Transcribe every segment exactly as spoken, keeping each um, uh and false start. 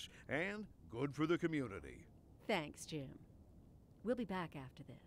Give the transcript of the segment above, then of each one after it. service and good for the community. Thanks, Jim. We'll be back after this.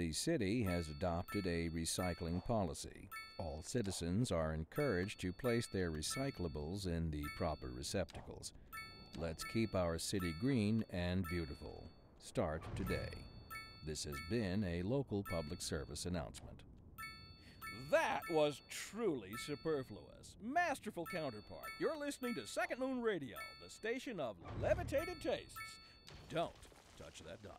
The city has adopted a recycling policy. All citizens are encouraged to place their recyclables in the proper receptacles. Let's keep our city green and beautiful. Start today. This has been a local public service announcement. That was truly superfluous. Masterful counterpart. You're listening to Second Moon Radio, the station of levitated tastes. Don't touch that dial.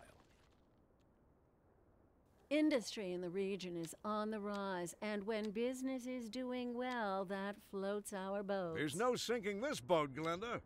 Industry in the region is on the rise, and when business is doing well, that floats our boat. There's no sinking this boat, Glenda.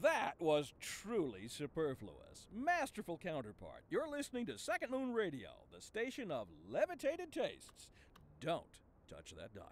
That was truly superfluous. Masterful counterpart. You're listening to Second Moon Radio, the station of levitated tastes. Don't touch that dial.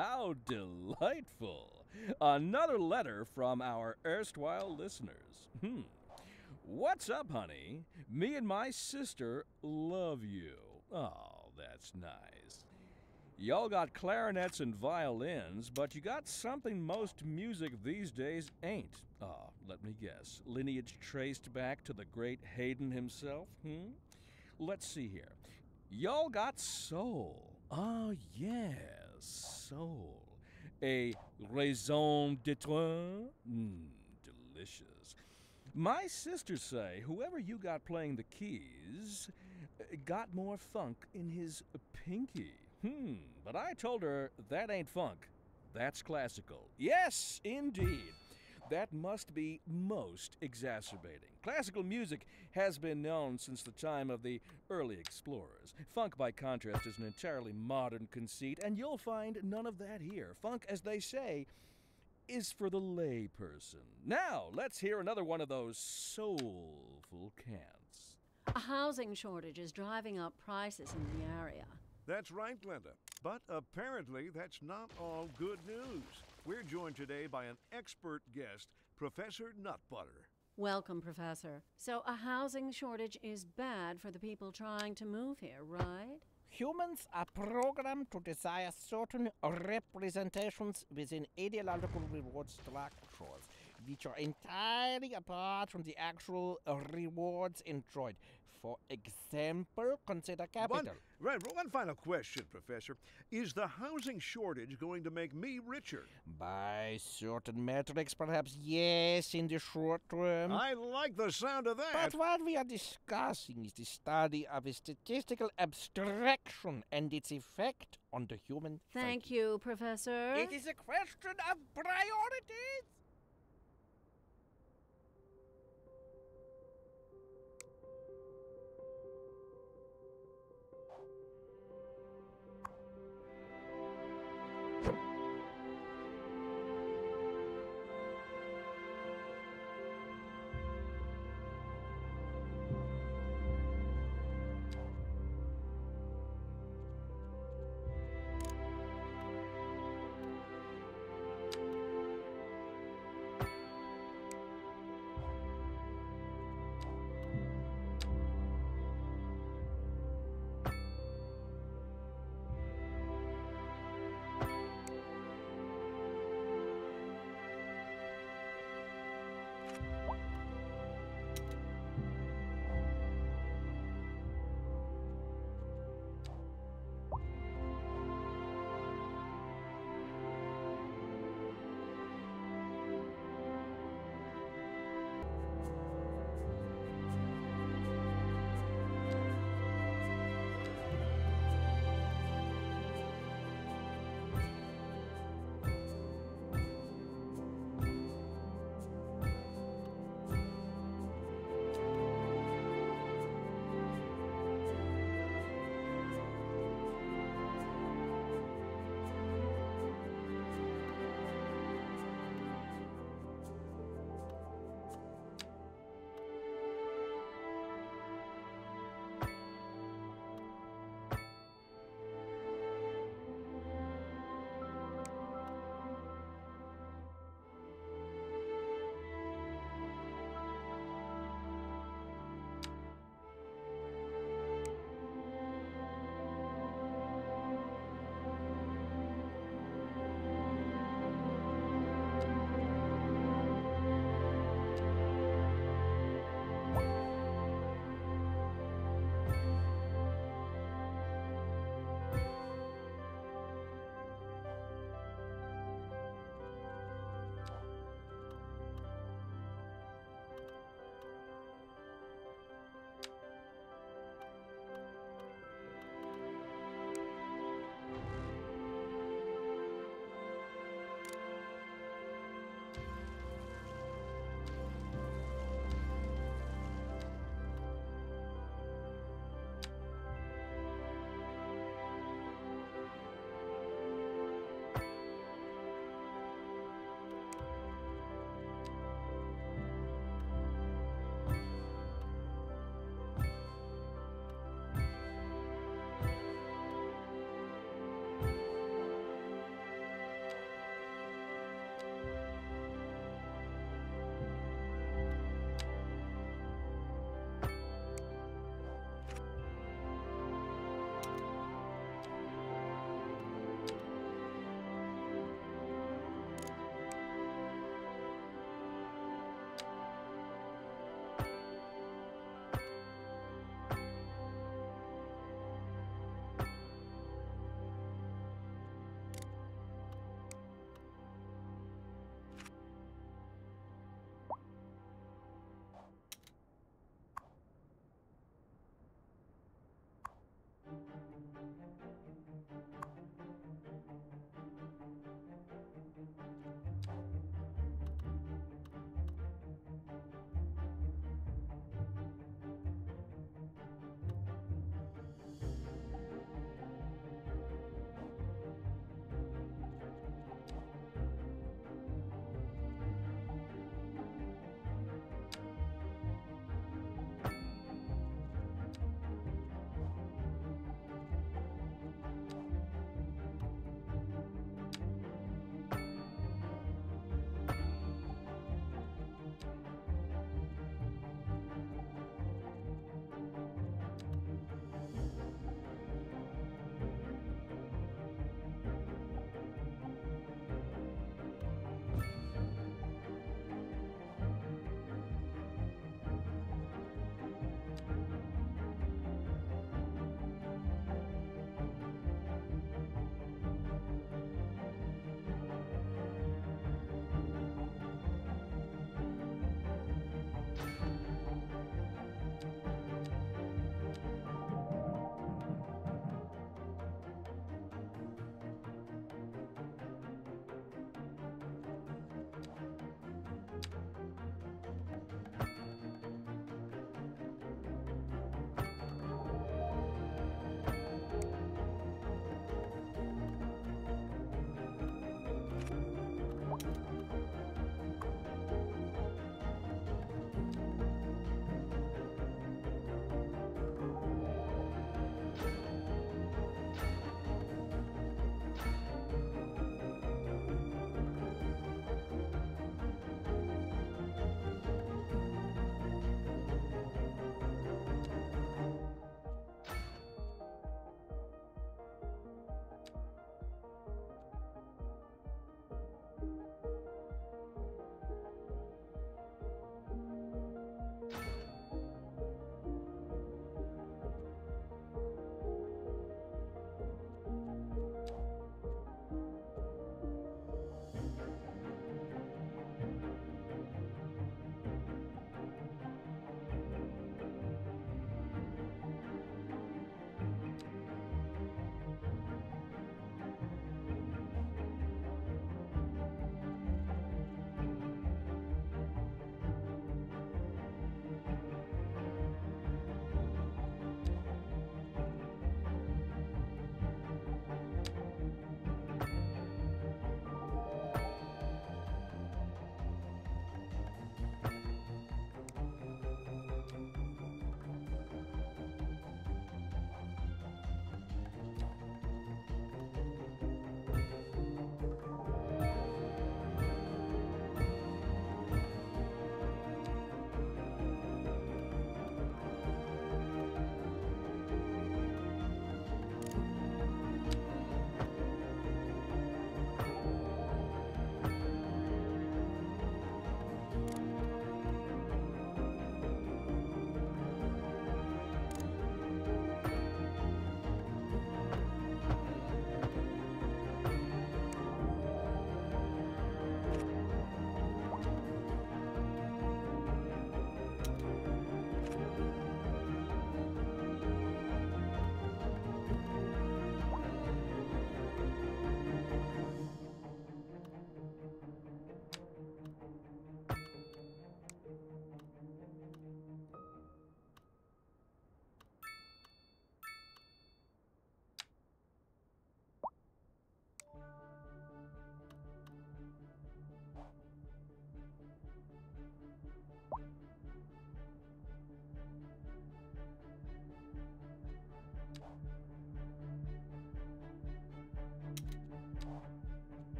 How delightful! Another letter from our erstwhile listeners. Hmm. What's up, honey? Me and my sister love you. Oh, that's nice. Y'all got clarinets and violins, but you got something most music these days ain't. Ah, oh, let me guess. Lineage traced back to the great Haydn himself? Hmm? Let's see here. Y'all got soul. Ah, yes, soul. A raison d'être. Mmm, delicious. My sisters say whoever you got playing the keys got more funk in his pinky. Hmm, but I told her that ain't funk. That's classical. Yes, indeed. That must be most exacerbating. Classical music has been known since the time of the early explorers. Funk, by contrast, is an entirely modern conceit, and you'll find none of that here. Funk, as they say, is for the lay person. Now, let's hear another one of those soulful cants. A housing shortage is driving up prices in the area. That's right, Glenda. But apparently that's not all good news. We're joined today by an expert guest, Professor Nutbutter. Welcome, Professor. So a housing shortage is bad for the people trying to move here, right? Humans are programmed to desire certain representations within ideological reward structures, which are entirely apart from the actual rewards enjoyed. For example, consider capital. One, right, one final question, Professor. Is the housing shortage going to make me richer? By certain metrics, perhaps yes, in the short term. I like the sound of that. But what we are discussing is the study of a statistical abstraction and its effect on the human psyche. Thank you, Professor. It is a question of priorities.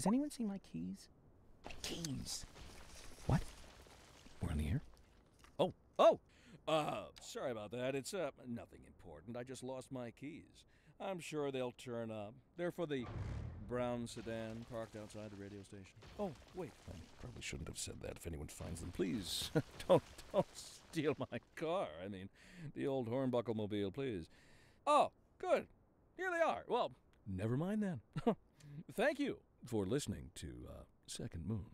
Has anyone seen my keys? Keys. What? We're on the air? Oh, oh! Uh, sorry about that. It's, uh, nothing important. I just lost my keys. I'm sure they'll turn up. They're for the brown sedan parked outside the radio station. Oh, wait. I probably shouldn't have said that. If anyone finds them, please don't, don't steal my car. I mean, the old Hornbuckle-mobile, please. Oh, good. Here they are. Well, never mind then. Thank you for listening to uh, Second Moon.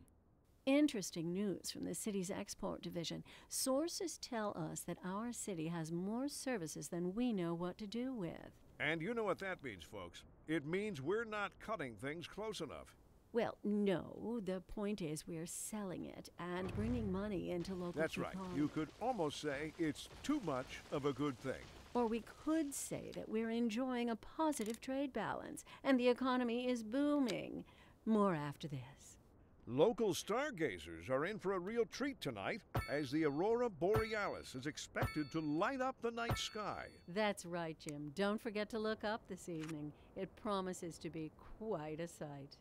Interesting news from the city's export division. Sources tell us that our city has more services than we know what to do with. And you know what that means, folks. It means we're not cutting things close enough. Well, no. The point is we're selling it and bringing money into local That's right. Economy. You could almost say it's too much of a good thing. Or we could say that we're enjoying a positive trade balance and the economy is booming. More after this. Local stargazers are in for a real treat tonight as the Aurora Borealis is expected to light up the night sky. That's right, Jim. Don't forget to look up this evening. It promises to be quite a sight.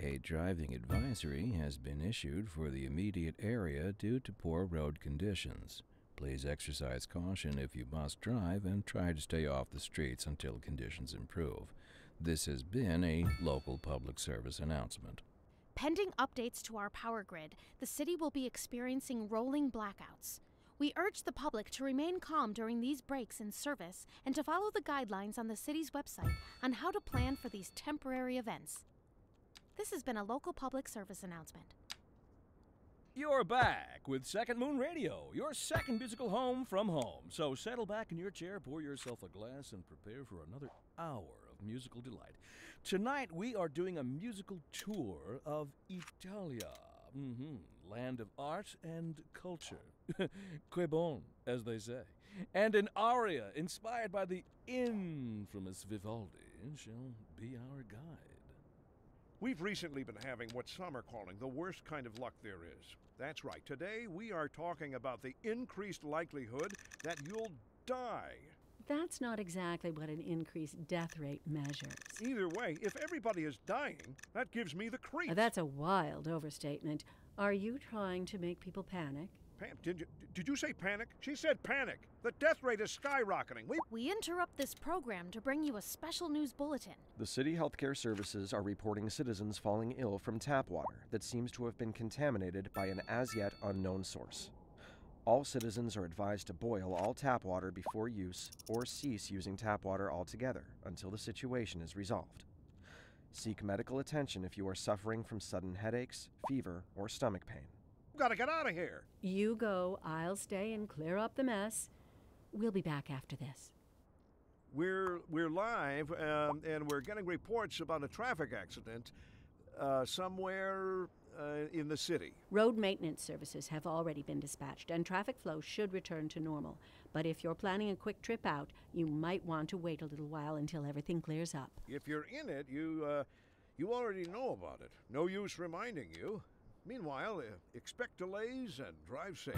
A driving advisory has been issued for the immediate area due to poor road conditions. Please exercise caution if you must drive and try to stay off the streets until conditions improve. This has been a local public service announcement. Pending updates to our power grid, the city will be experiencing rolling blackouts. We urge the public to remain calm during these breaks in service and to follow the guidelines on the city's website on how to plan for these temporary events. This has been a local public service announcement. You're back with Second Moon Radio, your second musical home from home. So settle back in your chair, pour yourself a glass, and prepare for another hour of musical delight. Tonight we are doing a musical tour of Italia, mm-hmm. land of art and culture. Que bon, as they say. And an aria inspired by the infamous Vivaldi shall be our guide. We've recently been having what some are calling the worst kind of luck there is. That's right, today we are talking about the increased likelihood that you'll die. That's not exactly what an increased death rate measures. Either way, if everybody is dying, that gives me the creeps. That's a wild overstatement. Are you trying to make people panic? Pam, did you, did you say panic? She said panic. The death rate is skyrocketing. We, we interrupt this program to bring you a special news bulletin. The City Healthcare Services are reporting citizens falling ill from tap water that seems to have been contaminated by an as-yet unknown source. All citizens are advised to boil all tap water before use or cease using tap water altogether until the situation is resolved. Seek medical attention if you are suffering from sudden headaches, fever, or stomach pain. Gotta get out of here. You go, I'll stay and clear up the mess. We'll be back after this. We're we're live um, and we're getting reports about a traffic accident uh, somewhere uh, in the city. Road maintenance services have already been dispatched and traffic flow should return to normal. But if you're planning a quick trip out, you might want to wait a little while until everything clears up. If you're in it, you uh, you already know about it. No use reminding you. Meanwhile, uh, expect delays and drive safe.